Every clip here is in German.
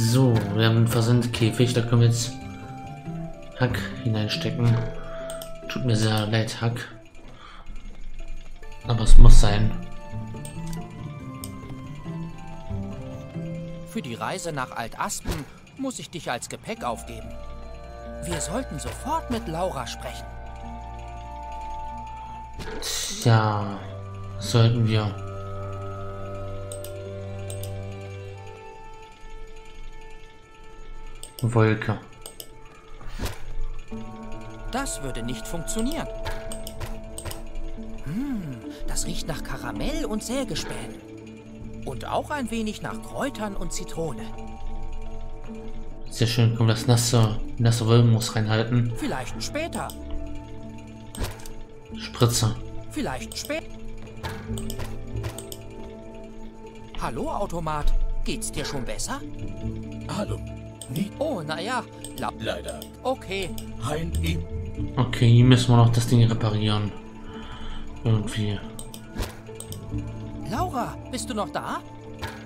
So, wir haben einen Versandkäfig, da können wir jetzt Hack hineinstecken. Tut mir sehr leid, Hack. Aber es muss sein. Für die Reise nach Alt-Aspen muss ich dich als Gepäck aufgeben. Wir sollten sofort mit Laura sprechen. Tja, sollten wir. Wolke. Das würde nicht funktionieren. Das riecht nach Karamell und Sägespänen. Und auch ein wenig nach Kräutern und Zitrone. Sehr schön, können wir das nasse Wölbenmus reinhalten. Vielleicht später. Spritze. Vielleicht später. Hallo, Automat. Geht's dir schon besser? Hallo. Nee. Oh, naja. Leider. Okay. Okay, hier müssen wir noch das Ding reparieren. Irgendwie. Laura, bist du noch da?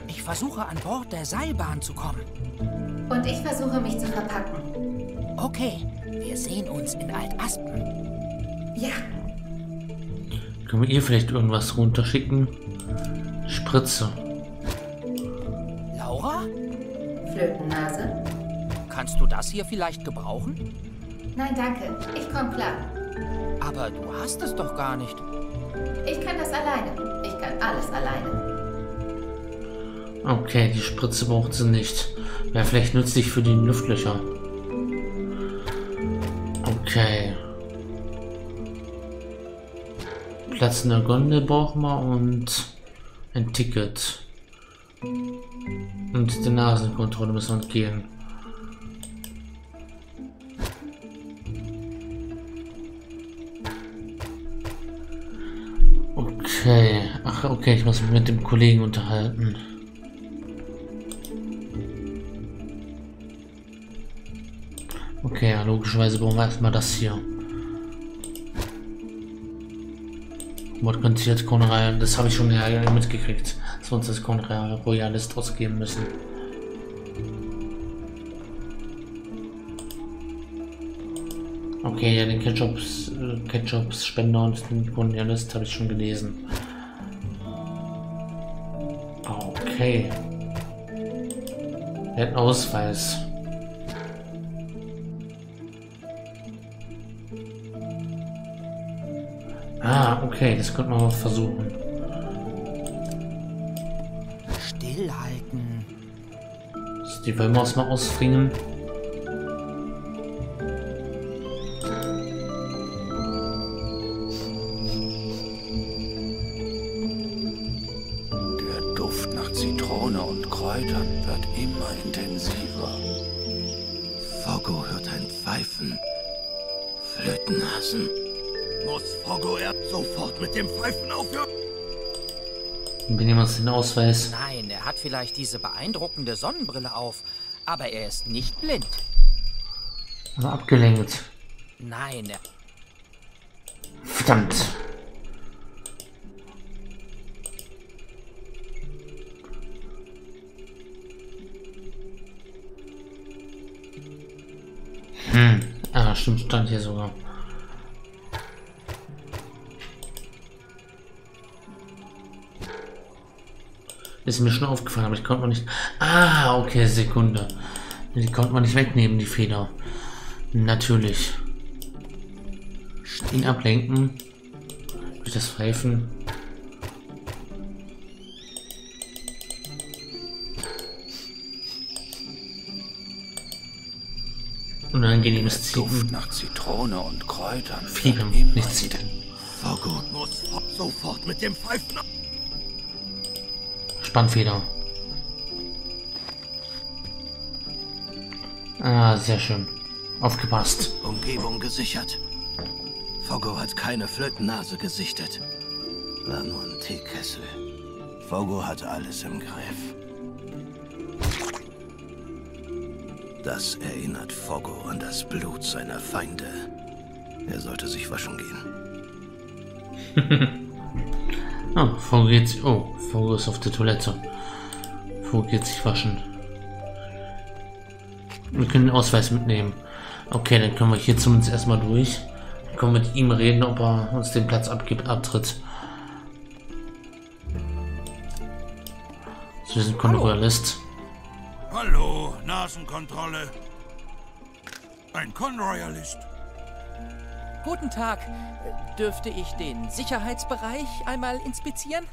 Ich versuche an Bord der Seilbahn zu kommen. Und ich versuche mich zu verpacken. Okay, wir sehen uns in Alt-Aspen. Ja. Können wir ihr vielleicht irgendwas runterschicken? Spritze. Laura? Flötennase? Kannst du das hier vielleicht gebrauchen? Nein, danke. Ich komme klar. Aber du hast es doch gar nicht. Ich kann das alleine. Ich kann alles alleine. Okay, die Spritze braucht sie nicht. Wäre vielleicht nützlich für die Luftlöcher. Okay. Platz in der Gondel brauchen wir und ein Ticket. Und die Nasenkontrolle müssen wir gehen. Okay. Ach, okay, ich muss mich mit dem Kollegen unterhalten. Okay, ja, logischerweise brauchen wir erstmal das hier. Mordkontiert Conroy, das habe ich schon mitgekriegt, dass wir uns das Conroy Royalist ausgeben müssen. Okay, ja, den Ketchup-Spender und den Royalist habe ich schon gelesen. Okay. Wir hatten Ausweis. Ah, okay, das könnten wir mal versuchen. Stillhalten. Die Wollmaus mal ausfringen. Der Duft nach Zitrone und Kräutern wird immer intensiver. Foggo hört ein Pfeifen. Flötennasen. Muss Foggo sofort mit dem Pfeifen aufhören? Wenn jemand den Ausweis. Nein, er hat vielleicht diese beeindruckende Sonnenbrille auf, aber er ist nicht blind. Also abgelenkt. Nein. Verdammt. Ah, stimmt, stand hier sogar. Ist mir schon aufgefallen, aber ich konnte man nicht... Ah, okay, Sekunde. Die konnte man nicht wegnehmen, die Feder. Natürlich. Ihn ablenken. Durch das Pfeifen. Unangenehmes Ziepen. Nach Zitrone und Kräutern. Fieber, nicht Zitrone. Foggo muss sofort mit dem Pfeifen ab. Spannfeder. Ah, sehr schön. Aufgepasst. Umgebung gesichert. Foggo hat keine Flötennase gesichtet. War nur ein Teekessel. Foggo hat alles im Griff. Das erinnert Foggo an das Blut seiner Feinde. Er sollte sich waschen gehen. Oh, Foggo geht sich... Oh, Foggo ist auf der Toilette. Foggo geht sich waschen. Wir können den Ausweis mitnehmen. Okay, dann können wir hier zumindest erstmal durch. Dann können wir mit ihm reden, ob er uns den Platz abgibt, abtritt. So, wir sind Kontrollist. Hallo, Nasenkontrolle. Ein Conroyalist. Guten Tag. Dürfte ich den Sicherheitsbereich einmal inspizieren?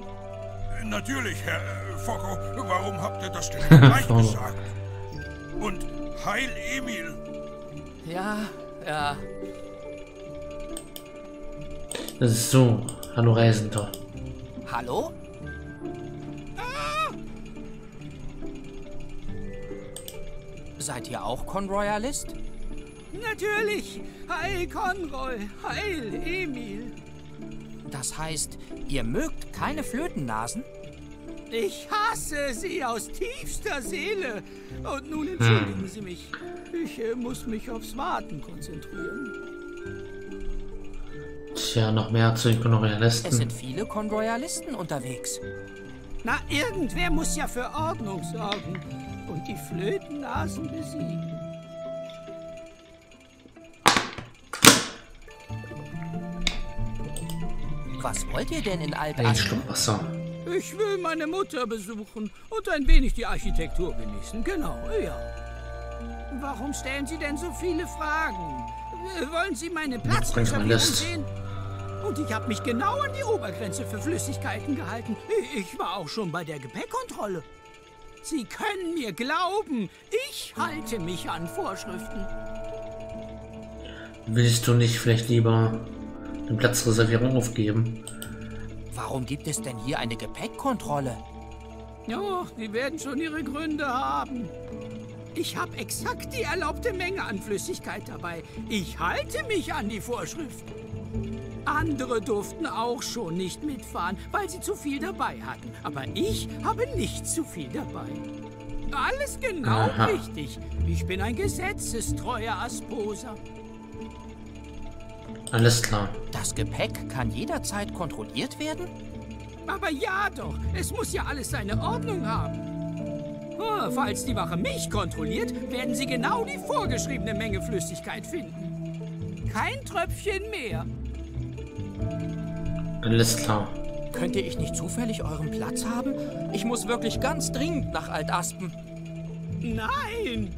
Natürlich, Herr Foggo. Warum habt ihr das denn gleich gesagt? Und Heil Emil. Ja. Das ist so. Hallo, Reisender. Hallo? Seid ihr auch Conroyalist? Natürlich! Heil Conroy! Heil Emil! Das heißt, ihr mögt keine Flötennasen? Ich hasse sie aus tiefster Seele. Und nun entschuldigen Sie mich. Ich muss mich aufs Warten konzentrieren. Tja, noch mehr zu den Conroyalisten. Es sind viele Conroyalisten unterwegs. Na, irgendwer muss ja für Ordnung sorgen und die Flötennasen besiegen. Was wollt ihr denn in Alt-Aspen? Ich will meine Mutter besuchen und ein wenig die Architektur genießen. Genau, ja. Warum stellen Sie denn so viele Fragen? Wollen Sie meine Platzreservierung sehen? Und ich habe mich genau an die Obergrenze für Flüssigkeiten gehalten. Ich war auch schon bei der Gepäckkontrolle. Sie können mir glauben, ich halte mich an Vorschriften. Willst du nicht vielleicht lieber den Platzreservierung aufgeben? Warum gibt es denn hier eine Gepäckkontrolle? Ja, die werden schon ihre Gründe haben. Ich habe exakt die erlaubte Menge an Flüssigkeit dabei. Ich halte mich an die Vorschriften. Andere durften auch schon nicht mitfahren, weil sie zu viel dabei hatten. Aber ich habe nicht zu viel dabei. Alles genau richtig. Ich bin ein gesetzestreuer Asposer. Alles klar. Das Gepäck kann jederzeit kontrolliert werden? Aber ja doch, es muss ja alles seine Ordnung haben. Oh, falls die Wache mich kontrolliert, werden sie genau die vorgeschriebene Menge Flüssigkeit finden. Kein Tröpfchen mehr. Alles klar. Könnte ich nicht zufällig euren Platz haben? Ich muss wirklich ganz dringend nach Alt-Aspen. Nein!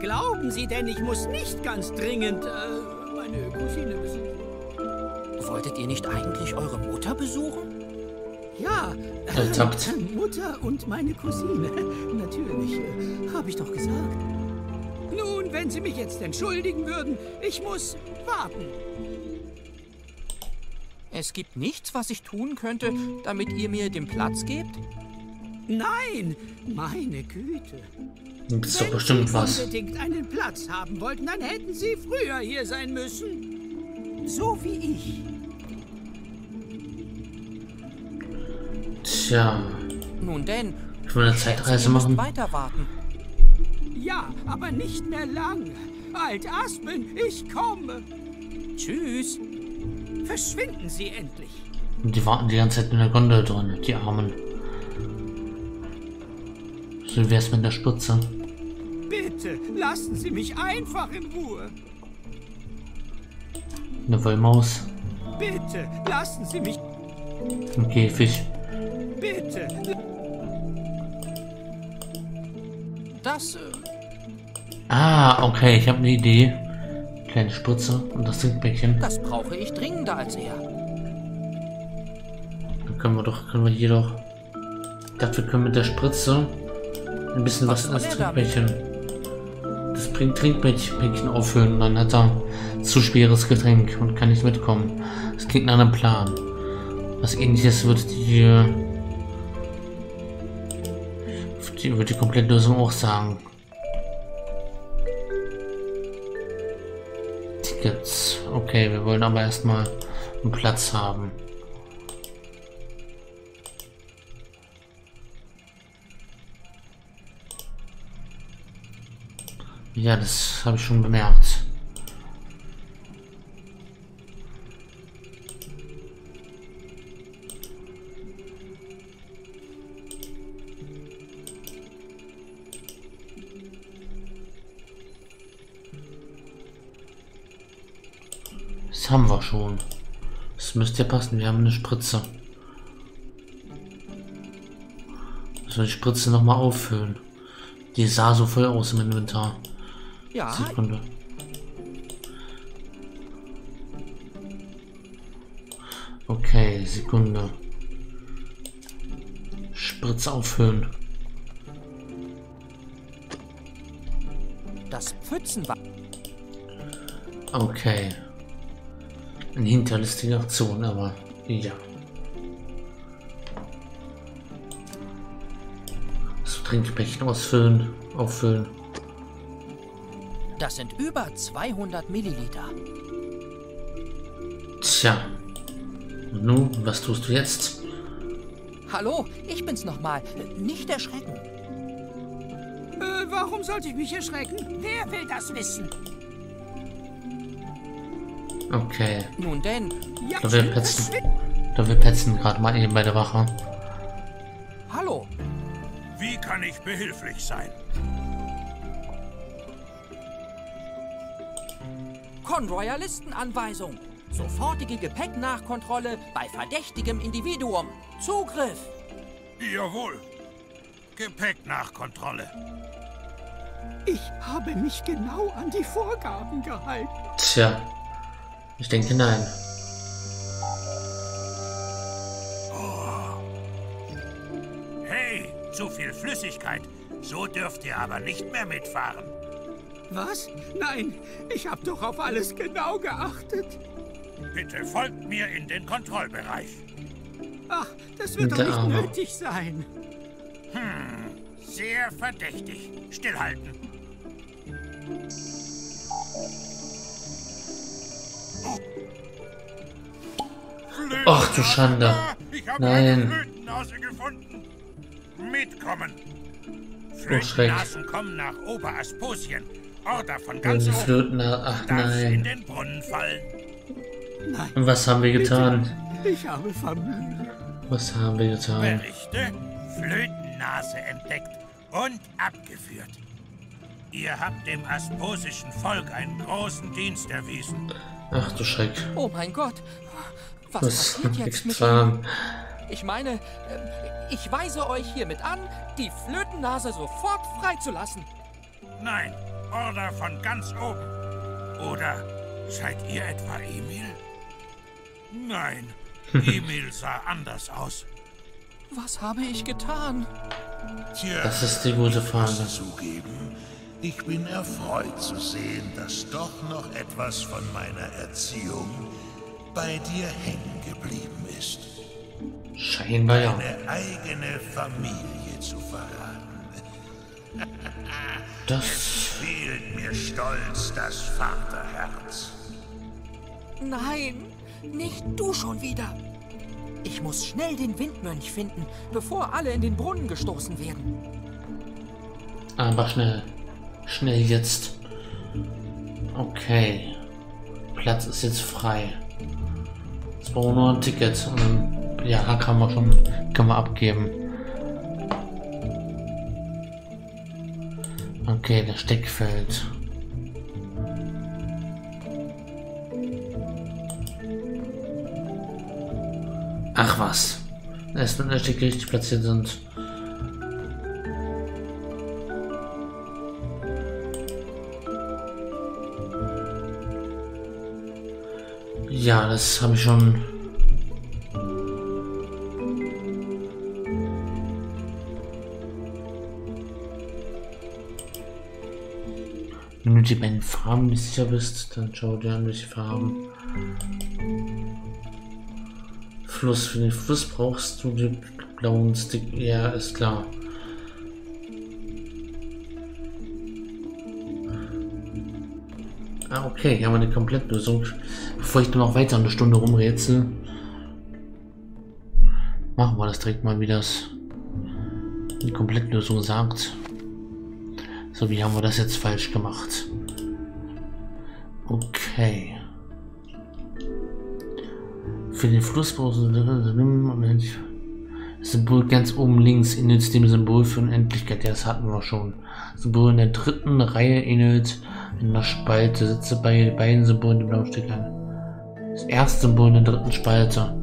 Glauben Sie denn, ich muss nicht ganz dringend meine Cousine besuchen. Wolltet ihr nicht eigentlich eure Mutter besuchen? Ja, Mutter und meine Cousine. Natürlich, habe ich doch gesagt. Nun, wenn Sie mich jetzt entschuldigen würden, ich muss warten. Es gibt nichts, was ich tun könnte, damit ihr mir den Platz gebt? Nein, meine Güte. Das ist doch bestimmt was. Wenn Sie unbedingt einen Platz haben wollten, dann hätten Sie früher hier sein müssen. So wie ich. Tja. Nun denn. Ich will eine Zeitreise machen. Weiter warten. Ja, aber nicht mehr lang. Alt-Aspen, ich komme. Tschüss. Verschwinden Sie endlich. Und die warten die ganze Zeit in der Gondel drin, die Armen. So wär's mit der Spitze. Bitte, lassen Sie mich einfach in Ruhe. Eine Wollmaus. Bitte, lassen Sie mich... Ein Käfig. Bitte. Das... okay, ich habe eine Idee. Kleine Spritze und das Trinkbäckchen. Das brauche ich dringender als er. Dann können wir hier doch... Ich dachte, wir können mit der Spritze ein bisschen was in das Trinkbäckchen. Das Trinkbäckchen auffüllen und dann hat er zu schweres Getränk und kann nicht mitkommen. Das klingt nach einem Plan. Was Ähnliches wird die komplette Lösung auch sagen. Tickets. Okay, wir wollen aber erstmal einen Platz haben. Ja, das habe ich schon bemerkt. Das haben wir schon. Das müsste ja passen. Wir haben eine Spritze. Müssen wir die Spritze nochmal auffüllen. Die sah so voll aus im Inventar. Ja. Sekunde. Okay, Sekunde. Spritze auffüllen. Das Pfützenwasser. Okay. Eine hinterlistige Aktion, aber ja. Das Trinkbecken ausfüllen, auffüllen. Das sind über 200 Milliliter. Tja. Und nun, was tust du jetzt? Hallo, ich bin's nochmal. Nicht erschrecken. Warum sollte ich mich erschrecken? Wer will das wissen? Okay. Nun denn. Ja, wir petzen gerade mal eben bei der Wache. Hallo. Wie kann ich behilflich sein? Conroyer Listenanweisung. Sofortige Gepäcknachkontrolle bei verdächtigem Individuum. Zugriff. Jawohl. Gepäcknachkontrolle. Ich habe mich genau an die Vorgaben gehalten. Tja. Ich denke, nein. Oh. Hey, zu viel Flüssigkeit. So dürft ihr aber nicht mehr mitfahren. Was? Nein, ich habe doch auf alles genau geachtet. Bitte folgt mir in den Kontrollbereich. Ach, das wird doch nicht nötig sein. Hm, sehr verdächtig. Stillhalten. Ach du Schande. Ich habe eine Flötennase gefunden. Mitkommen. Flötennasen kommen nach Oberasposien. Order von ganz oben. Ach nein. In den Brunnen fallen. Nein. Und was haben wir getan? Ich habe Familie. Was haben wir getan? Berichte, Flötennase entdeckt und abgeführt. Ihr habt dem asposischen Volk einen großen Dienst erwiesen. Ach du Schreck. Oh mein Gott. Was passiert jetzt mit ihm? Ich meine, ich weise euch hiermit an, die Flötennase sofort freizulassen. Nein, Order von ganz oben. Oder seid ihr etwa Emil? Nein, Emil sah anders aus. Was habe ich getan? Tja, das ist die gute Frage. Zugeben, ich bin erfreut zu sehen, dass doch noch etwas von meiner Erziehung bei dir hängen geblieben ist. Scheinbar ja. Deine eigene Familie zu verraten. Das fehlt mir stolz das Vaterherz. Nein, nicht du schon wieder. Ich muss schnell den Windmönch finden, bevor alle in den Brunnen gestoßen werden. Aber schnell. Schnell jetzt. Okay. Platz ist jetzt frei. Jetzt brauchen wir nur ein Ticket und dann, ja, Hack haben wir schon, können wir abgeben. Okay, das Steckfeld. Ach was. Erst wenn die Stecke richtig platziert sind. Ja, das habe ich schon. Wenn du die beiden Farben nicht sicher bist, dann schau dir an, welche Farben. Fluss. Für den Fluss brauchst du den blauen Stick. Ja, ist klar. Ah, okay, hier haben wir eine Komplettlösung. Bevor ich dann noch weiter eine Stunde rumrätsel, machen wir das direkt mal, wie das die Komplettlösung sagt. So, wie haben wir das jetzt falsch gemacht? Okay. Für den Fluss brauchst du das Symbol ganz oben links ähnelt dem Symbol für Unendlichkeit. Ja, das hatten wir schon. Das Symbol in der dritten Reihe ähnelt in der Spalte. Setze bei beiden Symbolen die blauen Stücke an. Das erste Symbol in der dritten Spalte.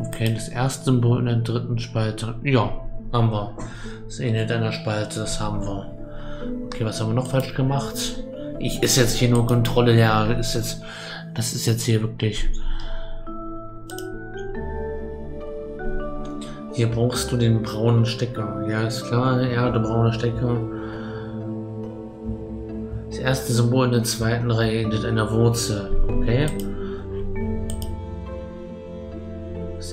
Okay, das erste Symbol in der dritten Spalte. Ja, haben wir. Das ähnelt einer Spalte, das haben wir. Okay, was haben wir noch falsch gemacht? Ich ist jetzt hier nur Kontrolle, ja, ist jetzt. Das ist jetzt hier wirklich. Hier brauchst du den braunen Stecker. Ja, ist klar, ja, der braune Stecker. Das erste Symbol in der zweiten Reihe endet einer Wurzel. Okay. Das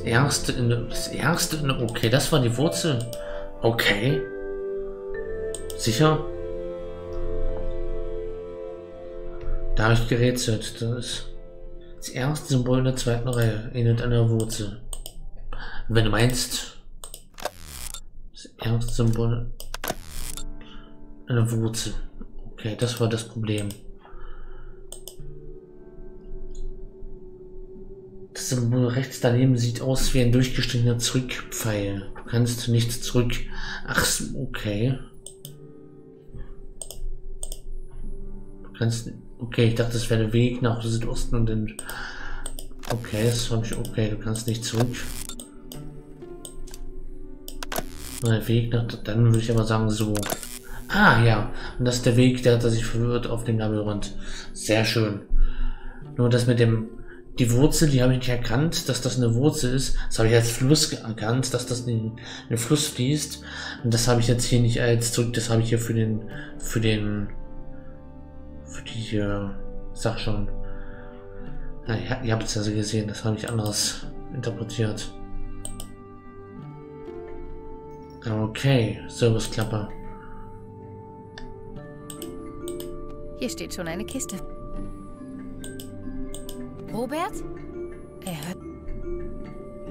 erste in der. Okay, das war die Wurzel. Okay. Sicher? Da habe ich gerätselt. Das erste Symbol in der zweiten Reihe endet einer Wurzel. Wenn du meinst, das erste Symbol eine Wurzel. Okay, das war das Problem. Das Symbol rechts daneben sieht aus wie ein durchgestrichener Zurückpfeil. Du kannst nicht zurück. Ach, okay. Du kannst. Okay, ich dachte, das wäre der Weg nach Südosten und dann. Okay, das habe ich. Okay, du kannst nicht zurück. Der Weg nach, dann würde ich aber sagen so. Ah ja, und das ist der Weg, der hat er sich verwirrt auf dem Labyrinth. Sehr schön. Nur das mit dem, die Wurzel, die habe ich nicht erkannt, dass das eine Wurzel ist. Das habe ich als Fluss erkannt, dass das in den Fluss fließt. Und das habe ich jetzt hier nicht als zurück, das habe ich hier für die Sache schon. Na, ihr habt es ja so gesehen, das habe ich anders interpretiert. Okay, Serviceklappe. Hier steht schon eine Kiste. Robert? Er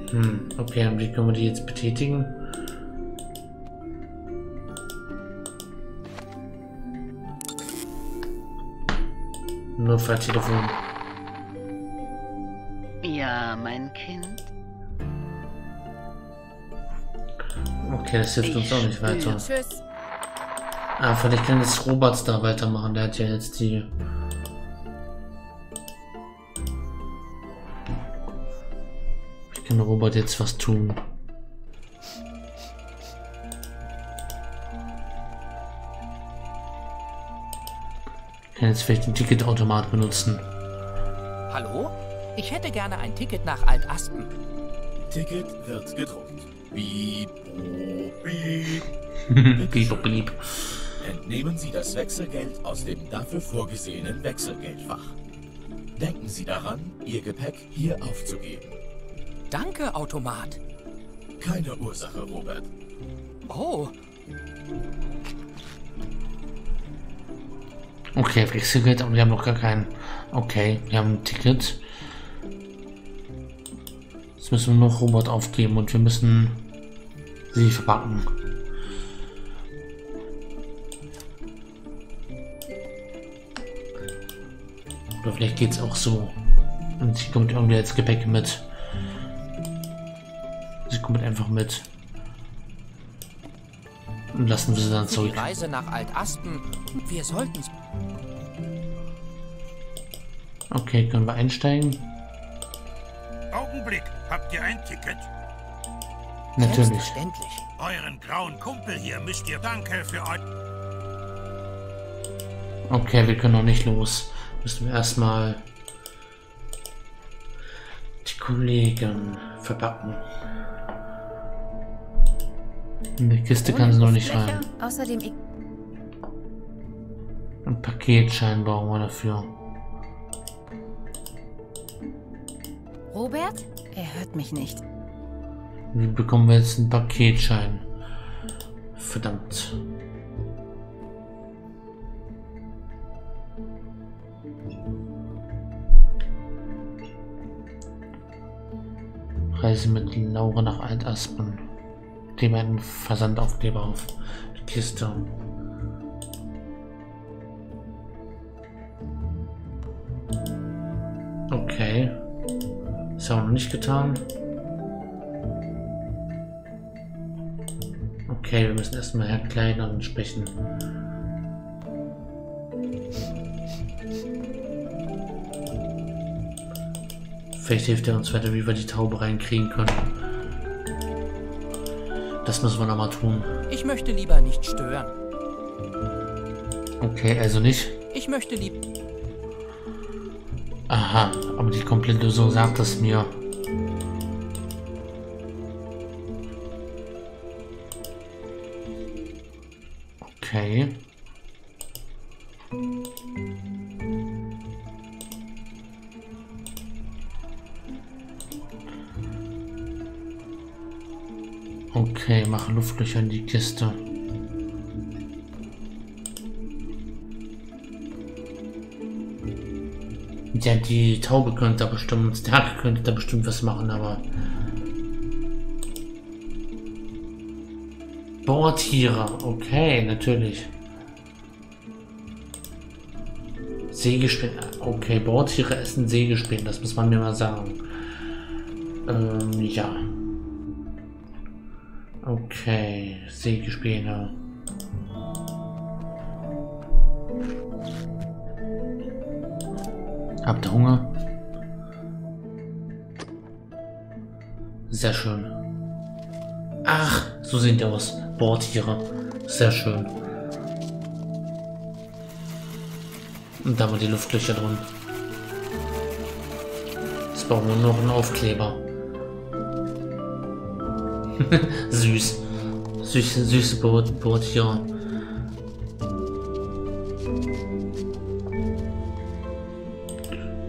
hört. Hm, okay, und wie können wir die jetzt betätigen? Nur für ein Telefon. Ja, mein Kind. Okay, das hilft uns auch nicht weiter. Tschüss. Ah, vielleicht kann jetzt Robert da weitermachen. Der hat ja jetzt die. Ich kann Robert jetzt was tun. Ich kann jetzt vielleicht den Ticketautomat benutzen. Hallo? Ich hätte gerne ein Ticket nach Alt-Aspen. Ticket wird gedruckt. Beep, oh, beep. Beep, oh, beep. Entnehmen Sie das Wechselgeld aus dem dafür vorgesehenen Wechselgeldfach. Denken Sie daran, Ihr Gepäck hier aufzugeben. Danke, Automat. Keine Ursache, Robert. Oh. Okay, Wechselgeld, aber wir haben noch gar keinen. Okay, wir haben ein Ticket. Jetzt müssen wir noch Robert aufgeben und wir müssen sie verpacken. Oder vielleicht geht es auch so. Und sie kommt irgendwie als Gepäck mit. Sie kommt einfach mit. Und lassen wir sie dann zurück. Die Reise nach Alt-Aspen. Wir sollten. Okay, können wir einsteigen? Augenblick, habt ihr ein Ticket? Natürlich. Selbstverständlich. Euren grauen Kumpel hier müsst ihr danke für euch. Okay, wir können noch nicht los. Müssen wir erstmal die Kollegen verpacken. In die Kiste kann sie noch nicht rein. Außerdem ein Paketschein brauchen wir dafür. Robert? Er hört mich nicht. Wie bekommen wir jetzt einen Paketschein? Verdammt. Reise mit Laura nach Alt-Aspen. Kleben einen Versandaufkleber auf die Kiste. Okay. Das haben wir noch nicht getan. Okay, wir müssen erstmal herkleiden und sprechen. Vielleicht hilft er uns weiter, wie wir die Taube reinkriegen können. Das müssen wir nochmal tun. Ich möchte lieber nicht stören. Okay, also nicht. Ich möchte lieber... Aha, aber die komplette Lösung sagt es mir. Okay. Okay, mache Luftlöcher in die Kiste. Ja, die Taube könnte da bestimmt, der Hack könnte da bestimmt was machen, aber... Bohrtiere, okay, natürlich. Sägespäne, okay, Bohrtiere essen Sägespäne, das muss man mir mal sagen. Ja. Okay, Sägespäne. Habt ihr Hunger? Sehr schön. Ach, so sehen die aus. Bohrtiere. Sehr schön. Und da haben wir die Luftlöcher drin. Jetzt brauchen wir nur noch einen Aufkleber. Süß. Süße Bohrtiere.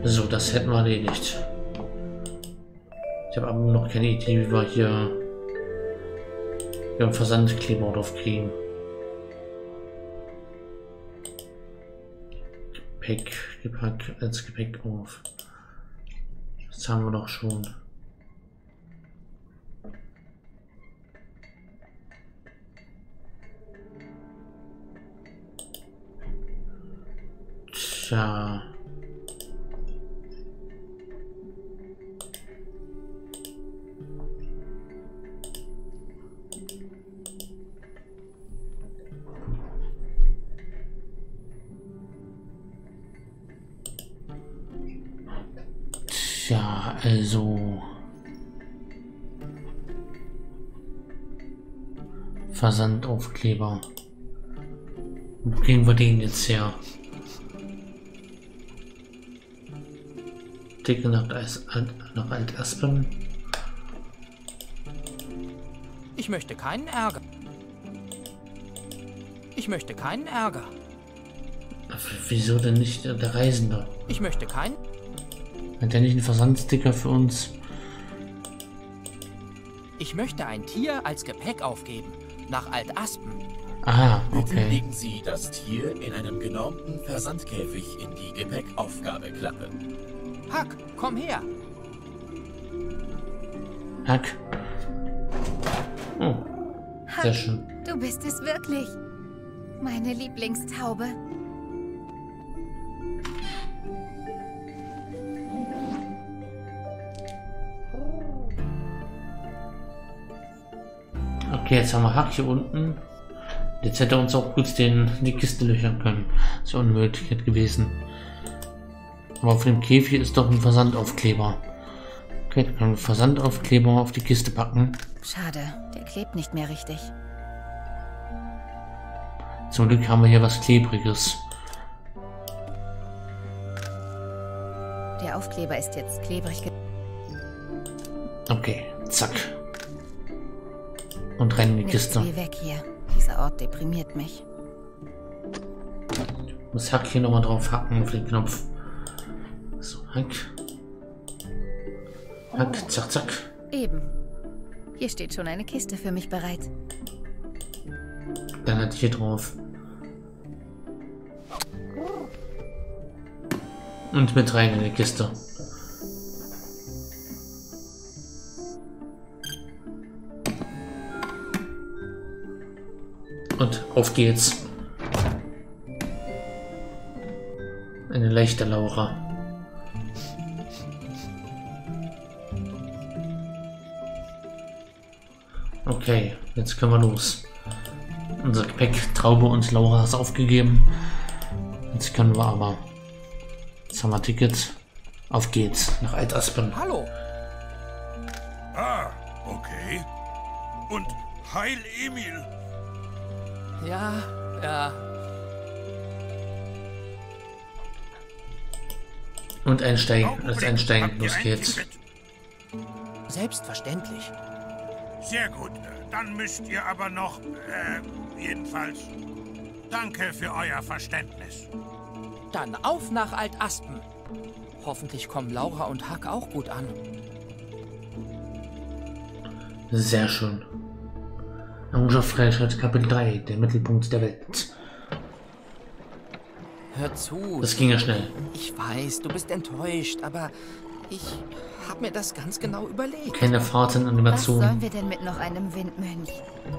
So, das hätten wir erledigt. Ich habe aber noch keine Idee, wie wir hier einen Versandkleber drauf kriegen. Gepäck, als Gepäck auf. Das haben wir doch schon. Tja. Ja, also Versandaufkleber. Wo kriegen wir den jetzt her? Dicke nach Alt-Aspen. Ich möchte keinen Ärger. Ich möchte keinen Ärger. Wieso denn nicht der Reisende? Ich möchte keinen. Hat er nicht einen Versandsticker für uns? Ich möchte ein Tier als Gepäck aufgeben. Nach Alt-Aspen. Ah, okay. Bitte legen Sie das Tier in einem genormten Versandkäfig in die Gepäckaufgabeklappe. Hack, komm her. Hack. Oh. Hack, sehr schön. Du bist es wirklich. Meine Lieblingstaube. Okay, jetzt haben wir Hack hier unten. Jetzt hätte er uns auch kurz die Kiste löchern können. Das ist ja Unmöglichkeit gewesen. Aber auf dem Käfig ist doch ein Versandaufkleber. Okay, dann können wir Versandaufkleber auf die Kiste packen. Schade, der klebt nicht mehr richtig. Zum Glück haben wir hier was Klebriges. Der Aufkleber ist jetzt klebrig. Okay, zack. Und rein in die Kiste. Geh weg hier. Dieser Ort deprimiert mich. Ich muss Hack hier nochmal drauf hacken auf den Knopf. So, Hack. Hack, oh. Zack, zack. Eben. Hier steht schon eine Kiste für mich bereit. Dann hatte ich hier drauf. Und mit rein in die Kiste. Und auf geht's. Eine leichte Laura. Okay, jetzt können wir los. Unser Gepäck, Traube und Laura ist aufgegeben. Jetzt können wir aber... Jetzt haben wir Tickets. Auf geht's, nach Alt-Aspen. Hallo. Ah, okay. Und heil Emil. Ja. Und einsteigen, alles einsteigen, los geht's. Selbstverständlich. Sehr gut, dann müsst ihr aber noch, jedenfalls, danke für euer Verständnis. Dann auf nach Alt-Aspen. Hoffentlich kommen Laura und Hack auch gut an. Sehr schön. Errungenschaft Freiheit, Kapitel 3, der Mittelpunkt der Welt. Hör zu. Das ging ja schnell. Ich weiß, du bist enttäuscht, aber ich habe mir das ganz genau überlegt. Keine Fahrtenanimation. Was sollen wir denn mit noch einem Windmönch?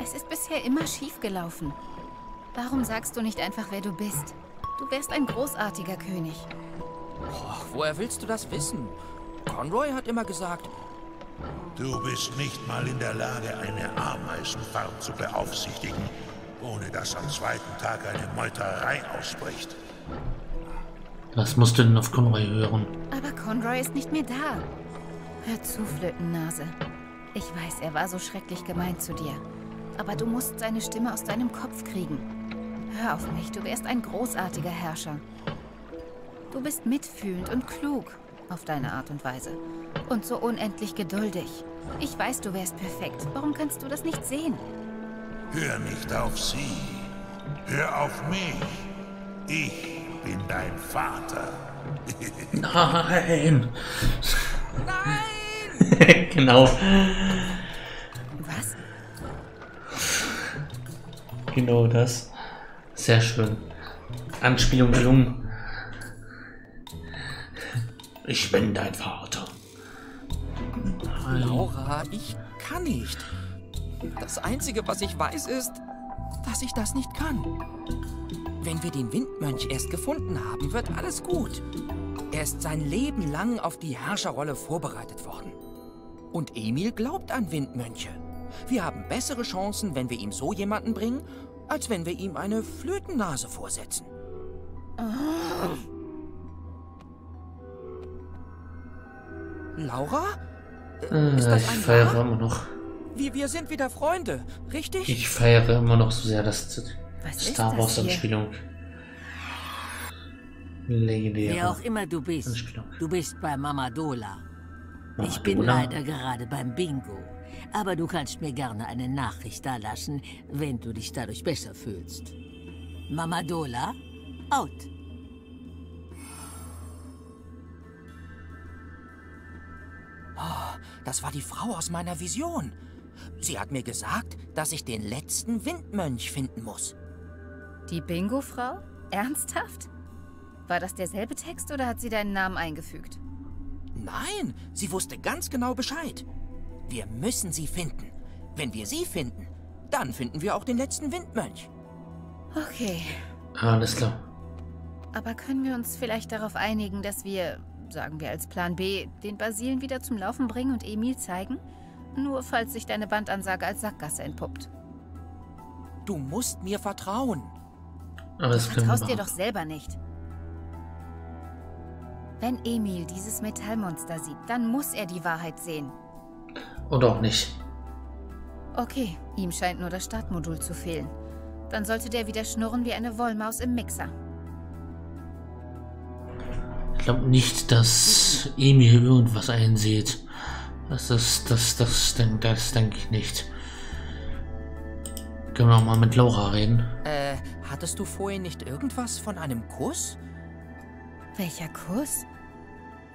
Es ist bisher immer schief gelaufen. Warum sagst du nicht einfach, wer du bist? Du wärst ein großartiger König. Och, woher willst du das wissen? Conroy hat immer gesagt... Du bist nicht mal in der Lage, eine Ameisenfarm zu beaufsichtigen, ohne dass am zweiten Tag eine Meuterei ausbricht. Das musst du denn auf Conroy hören. Aber Conroy ist nicht mehr da. Hör zu, Flötennase. Ich weiß, er war so schrecklich gemein zu dir. Aber du musst seine Stimme aus deinem Kopf kriegen. Hör auf mich, du wärst ein großartiger Herrscher. Du bist mitfühlend und klug, auf deine Art und Weise. Und so unendlich geduldig. Ich weiß, du wärst perfekt. Warum kannst du das nicht sehen? Hör nicht auf sie. Hör auf mich. Ich bin dein Vater. Nein! Nein! Genau. Was? Genau das. Sehr schön. Anspielung gelungen. Ich bin dein Vater. Nein. Laura, ich kann nicht. Das Einzige, was ich weiß, ist, dass ich das nicht kann. Wenn wir den Windmönch erst gefunden haben, wird alles gut. Er ist sein Leben lang auf die Herrscherrolle vorbereitet worden. Und Emil glaubt an Windmönche. Wir haben bessere Chancen, wenn wir ihm so jemanden bringen, als wenn wir ihm eine Flötennase vorsetzen. Laura? Ist das ich feiere immer noch. Wir sind wieder Freunde, richtig? Ich feiere immer noch so sehr das Star Wars Anspielung. Legendär. Wer auch immer du bist, du bist bei Mama Dola. Ich bin leider gerade beim Bingo. Aber du kannst mir gerne eine Nachricht dalassen, wenn du dich dadurch besser fühlst. Mama Dola, out. Oh, das war die Frau aus meiner Vision. Sie hat mir gesagt, dass ich den letzten Windmönch finden muss. Die Bingo-Frau? Ernsthaft? War das derselbe Text oder hat sie deinen Namen eingefügt? Nein, sie wusste ganz genau Bescheid. Wir müssen sie finden. Wenn wir sie finden, dann finden wir auch den letzten Windmönch. Okay. Alles klar. Aber können wir uns vielleicht darauf einigen, dass wir... sagen wir als Plan B, den Basilen wieder zum Laufen bringen und Emil zeigen? Nur falls sich deine Bandansage als Sackgasse entpuppt. Du musst mir vertrauen. Aber das du vertraust dir doch selber nicht. Wenn Emil dieses Metallmonster sieht, dann muss er die Wahrheit sehen. Oder auch nicht. Okay, ihm scheint nur das Startmodul zu fehlen. Dann sollte der wieder schnurren wie eine Wollmaus im Mixer. Ich glaube nicht, dass Emil irgendwas einsieht. Das denke ich nicht. Können wir auch mal mit Laura reden? Hattest du vorhin nicht irgendwas von einem Kuss? Welcher Kuss?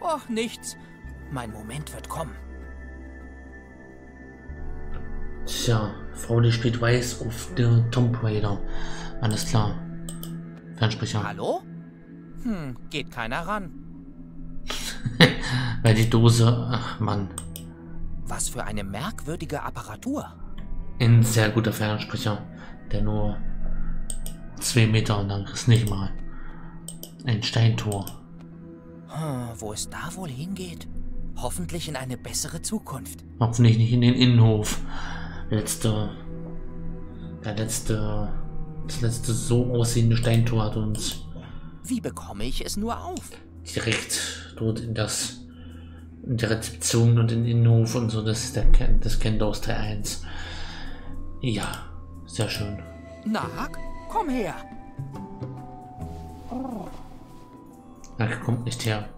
Och, nichts. Mein Moment wird kommen. Tja, Frau, die spielt weiß auf der Tomb Raider. Alles klar. Fernsprecher. Hallo? Geht keiner ran. Weil die Dose... Ach, Mann. Was für eine merkwürdige Apparatur. Ein sehr guter Fernsprecher, der nur 2 Meter und dann kriegst du nicht mal. Ein Steintor. Wo es da wohl hingeht? Hoffentlich in eine bessere Zukunft. Hoffentlich nicht in den Innenhof. Das letzte so aussehende Steintor hat uns... Wie bekomme ich es nur auf? Direkt dort in das in der Rezeption und in den Hof und so, das ist das Kenndorf 3-1. Ja, sehr schön. Na, Hack, komm her. Hack kommt nicht her.